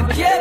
I forget.